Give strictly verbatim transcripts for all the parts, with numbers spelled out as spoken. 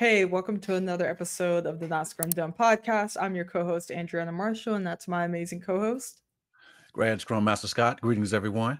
Hey, welcome to another episode of the Not Scrum Dumb podcast. I'm your co-host, Andreana Marshall, and that's my amazing co-host, Grand Scrum Master Scott. Greetings, everyone.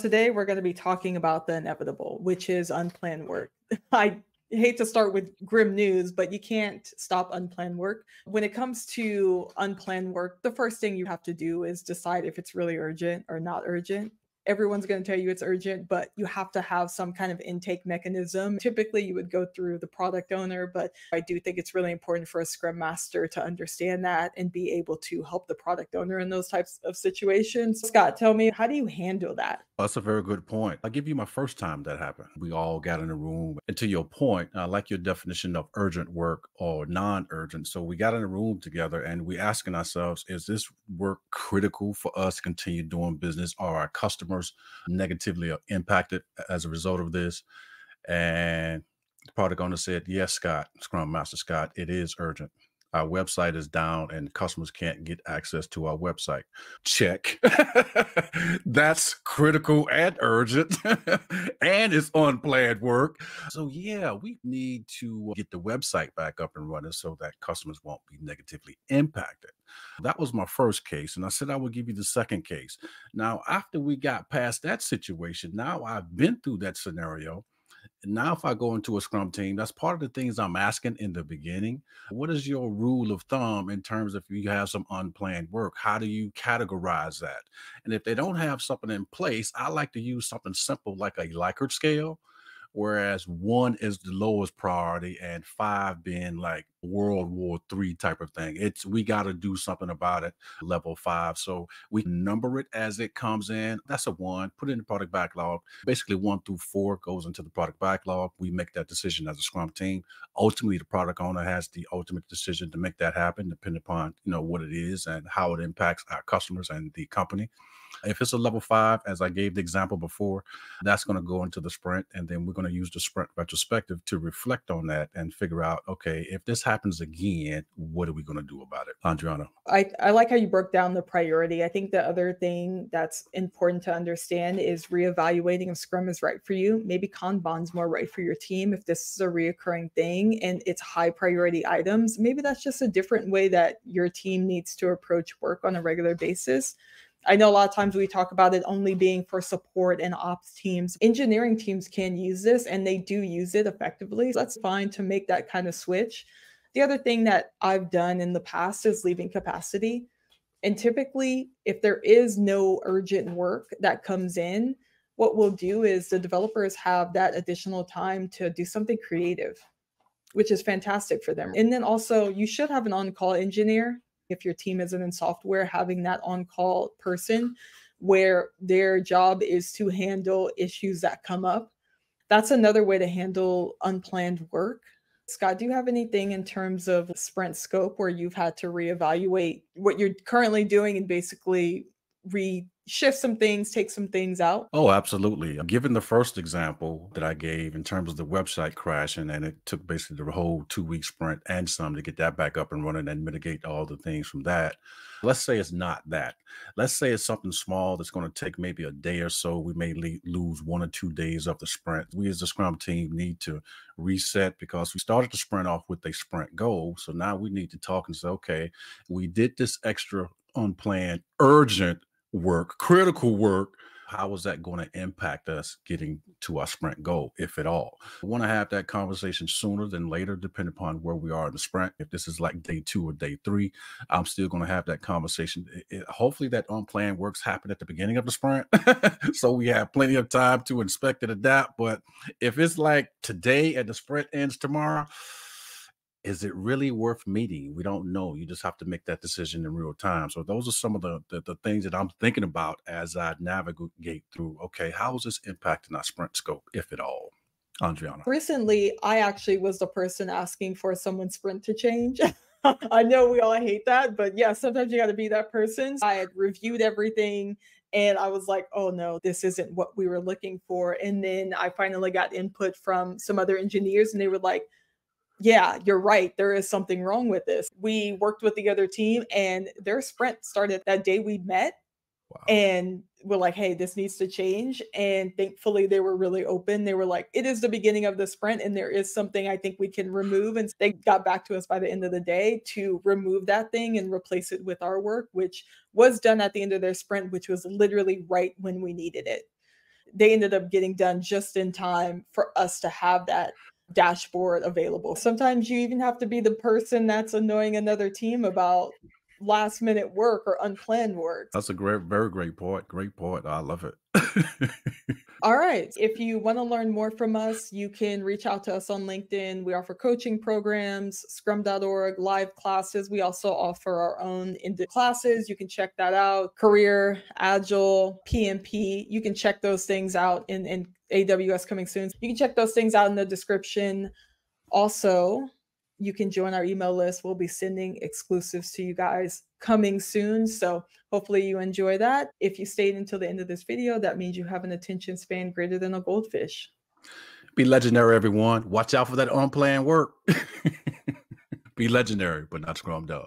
Today, we're going to be talking about the inevitable, which is unplanned work. I hate to start with grim news, but you can't stop unplanned work. When it comes to unplanned work, the first thing you have to do is decide if it's really urgent or not urgent. Everyone's going to tell you it's urgent, but you have to have some kind of intake mechanism. Typically, you would go through the product owner, but I do think it's really important for a Scrum Master to understand that and be able to help the product owner in those types of situations. Scott, tell me, how do you handle that? That's a very good point. I'll give you my first time that happened. We all got in a room. And to your point, I like your definition of urgent work or non-urgent. So we got in a room together and we asking ourselves, is this work critical for us to continue doing business? Are our customers negatively impacted as a result of this? And the product owner said, yes, Scott, Scrum Master Scott, it is urgent. Our website is down and customers can't get access to our website. Check. That's critical and urgent. And it's unplanned work. So yeah, we need to get the website back up and running so that customers won't be negatively impacted. That was my first case. And I said, I will give you the second case. Now, after we got past that situation, now I've been through that scenario. Now, if I go into a Scrum team, that's part of the things I'm asking in the beginning. What is your rule of thumb in terms of if you have some unplanned work? How do you categorize that? And if they don't have something in place, I like to use something simple like a Likert scale, whereas one is the lowest priority and five being like World War Three type of thing. It's we got to do something about it, level five. So we number it as it comes in. That's a one, put it in the product backlog. Basically one through four goes into the product backlog. We make that decision as a Scrum team. Ultimately, the product owner has the ultimate decision to make that happen, depending upon you know what it is and how it impacts our customers and the company. If it's a level five, as I gave the example before, that's going to go into the sprint. And then we're going to use the sprint retrospective to reflect on that and figure out, okay, if this happens again, what are we going to do about it? Andreana. I, I like how you broke down the priority. I think the other thing that's important to understand is reevaluating if Scrum is right for you. Maybe Kanban's more right for your team. If this is a reoccurring thing and it's high priority items, maybe that's just a different way that your team needs to approach work on a regular basis. I know a lot of times we talk about it only being for support and ops teams. Engineering teams can use this and they do use it effectively. That's fine to make that kind of switch. The other thing that I've done in the past is leaving capacity. And typically, if there is no urgent work that comes in, what we'll do is the developers have that additional time to do something creative, which is fantastic for them. And then also, you should have an on-call engineer. If your team isn't in software, having that on-call person where their job is to handle issues that come up. That's another way to handle unplanned work. Scott, do you have anything in terms of sprint scope where you've had to reevaluate what you're currently doing and basically reshift some things, take some things out? Oh, absolutely. Given the first example that I gave in terms of the website crashing, and it took basically the whole two-week sprint and some to get that back up and running and mitigate all the things from that. Let's say it's not that. Let's say it's something small that's going to take maybe a day or so. We may lose one or two days of the sprint. We as the Scrum team need to reset because we started the sprint off with a sprint goal. So now we need to talk and say, okay, we did this extra unplanned, urgent work, critical work. How is that going to impact us getting to our sprint goal, if at all? We want to have that conversation sooner than later, depending upon where we are in the sprint. If this is like day two or day three, I'm still going to have that conversation. It, it, hopefully that unplanned work's happened at the beginning of the sprint. So we have plenty of time to inspect and adapt. But if it's like today and the sprint ends tomorrow, is it really worth meeting? We don't know. You just have to make that decision in real time. So those are some of the, the, the things that I'm thinking about as I navigate through, okay, how is this impacting our sprint scope, if at all? Andreana. Recently, I actually was the person asking for someone's sprint to change. I know we all hate that, but yeah, sometimes you got to be that person. I had reviewed everything and I was like, oh no, this isn't what we were looking for. And then I finally got input from some other engineers and they were like, yeah, you're right. There is something wrong with this. We worked with the other team and their sprint started that day we met. Wow. And were like, hey, this needs to change. And thankfully they were really open. They were like, it is the beginning of the sprint and there is something I think we can remove. And they got back to us by the end of the day to remove that thing and replace it with our work, which was done at the end of their sprint, which was literally right when we needed it. They ended up getting done just in time for us to have that dashboard available. Sometimes you even have to be the person that's annoying another team about last minute work or unplanned work. That's a great, very great point. Great point. I love it. All right. If you want to learn more from us, you can reach out to us on LinkedIn. We offer coaching programs, scrum dot org, live classes. We also offer our own in-depth classes. You can check that out. Career, Agile, P M P. You can check those things out in, in A W S coming soon. You can check those things out in the description. Also, you can join our email list. We'll be sending exclusives to you guys coming soon. So hopefully you enjoy that. If you stayed until the end of this video, that means you have an attention span greater than a goldfish. Be legendary, everyone. Watch out for that unplanned work. Be legendary, but not scrum dumb.